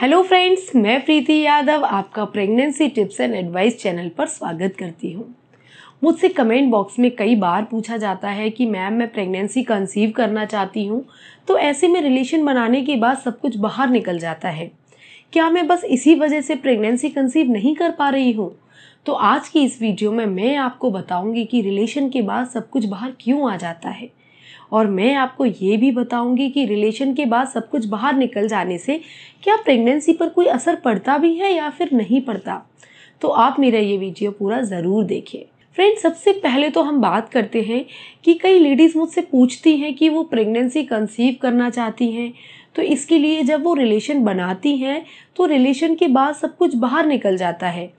Hello friends, मैं प्रीति यादव आपका pregnancy tips and advice channel पर स्वागत करती हूँ। मुझसे कमेंट बॉक्स में कई बार पूछा जाता है कि मैम मैं प्रेगनेंसी कंसीव करना चाहती हूँ, तो ऐसे में रिलेशन बनाने के बाद सब कुछ बाहर निकल जाता है, क्या मैं बस इसी वजह से प्रेगनेंसी कंसीव नहीं कर पा रही हूँ? तो आज की इस वीडियो में मैं आपको बताऊँगी कि रिलेशन के बाद सब कुछ बाहर क्यों आ जाता है, और मैं आपको ये भी बताऊंगी कि रिलेशन के बाद सब कुछ बाहर निकल जाने से क्या प्रेगनेंसी पर कोई असर पड़ता भी है या फिर नहीं पड़ता। तो आप मेरा ये वीडियो पूरा ज़रूर देखें। फ्रेंड्स, सबसे पहले तो हम बात करते हैं कि कई लेडीज़ मुझसे पूछती हैं कि वो प्रेगनेंसी कंसीव करना चाहती हैं, तो इसके लिए जब वो रिलेशन बनाती हैं तो रिलेशन के बाद सब कुछ बाहर निकल जाता है।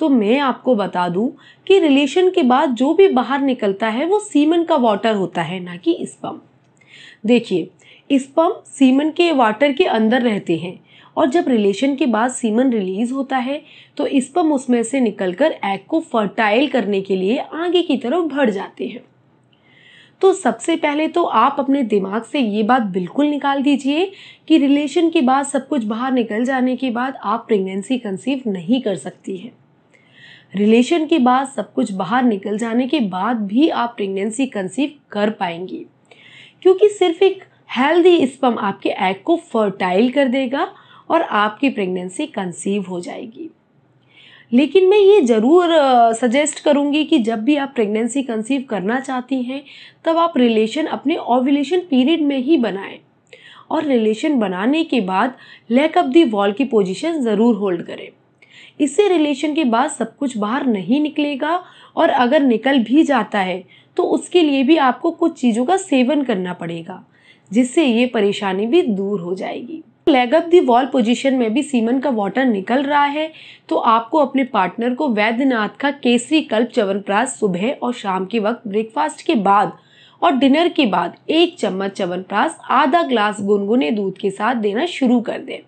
तो मैं आपको बता दूं कि रिलेशन के बाद जो भी बाहर निकलता है वो सीमन का वाटर होता है, ना कि स्पर्म। देखिए, स्पर्म सीमन के वाटर के अंदर रहते हैं, और जब रिलेशन के बाद सीमन रिलीज होता है तो स्पर्म उसमें से निकलकर एग को फर्टाइल करने के लिए आगे की तरफ बढ़ जाते हैं। तो सबसे पहले तो आप अपने दिमाग से ये बात बिल्कुल निकाल दीजिए कि रिलेशन के बाद सब कुछ बाहर निकल जाने के बाद आप प्रेगनेंसी कंसीव नहीं कर सकती है। रिलेशन के बाद सब कुछ बाहर निकल जाने के बाद भी आप प्रेगनेंसी कंसीव कर पाएंगी, क्योंकि सिर्फ एक हेल्दी स्पर्म आपके एग को फर्टाइल कर देगा और आपकी प्रेगनेंसी कंसीव हो जाएगी। लेकिन मैं ये ज़रूर सजेस्ट करूँगी कि जब भी आप प्रेगनेंसी कंसीव करना चाहती हैं तब आप रिलेशन अपने ओव्यूलेशन पीरियड में ही बनाएं, और रिलेशन बनाने के बाद लेग अप दी वॉल की पोजीशन ज़रूर होल्ड करें। इससे रिलेशन के बाद सब कुछ बाहर नहीं निकलेगा, और अगर निकल भी जाता है तो उसके लिए भी आपको कुछ चीज़ों का सेवन करना पड़ेगा, जिससे ये परेशानी भी दूर हो जाएगी। Leg up the wall position में भी सीमन का वाटर निकल रहा है, तो आपको अपने पार्टनर को वैद्यनाथ का केसरी कल्प चवन प्राश सुबह और शाम के वक्त ब्रेकफास्ट के बाद और डिनर के बाद 1 चम्मच चवन प्राश आधा ग्लास गुनगुने दूध के साथ देना शुरू कर दें,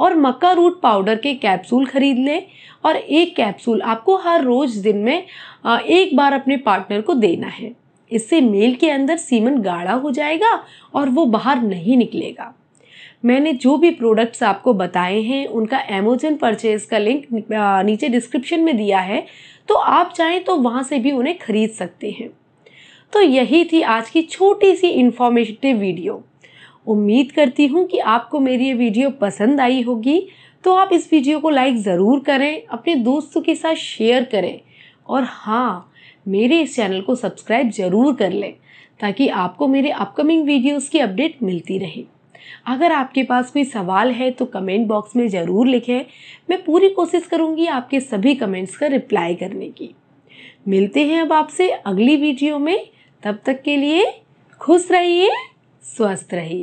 और मक्का रूट पाउडर के कैप्सूल खरीद लें, और 1 कैप्सूल आपको हर रोज दिन में 1 बार अपने पार्टनर को देना है। इससे मेल के अंदर सीमन गाढ़ा हो जाएगा और वो बाहर नहीं निकलेगा। मैंने जो भी प्रोडक्ट्स आपको बताए हैं उनका अमेज़न परचेज़ का लिंक नीचे डिस्क्रिप्शन में दिया है, तो आप चाहें तो वहाँ से भी उन्हें खरीद सकते हैं। तो यही थी आज की छोटी सी इन्फॉर्मेटिव वीडियो। उम्मीद करती हूँ कि आपको मेरी ये वीडियो पसंद आई होगी, तो आप इस वीडियो को लाइक ज़रूर करें, अपने दोस्तों के साथ शेयर करें, और हाँ, मेरे इस चैनल को सब्सक्राइब ज़रूर कर लें ताकि आपको मेरे अपकमिंग वीडियोस की अपडेट मिलती रहे। अगर आपके पास कोई सवाल है तो कमेंट बॉक्स में ज़रूर लिखें, मैं पूरी कोशिश करूँगी आपके सभी कमेंट्स का रिप्लाई करने की। मिलते हैं अब आपसे अगली वीडियो में, तब तक के लिए खुश रहिए, स्वस्थ रहिए।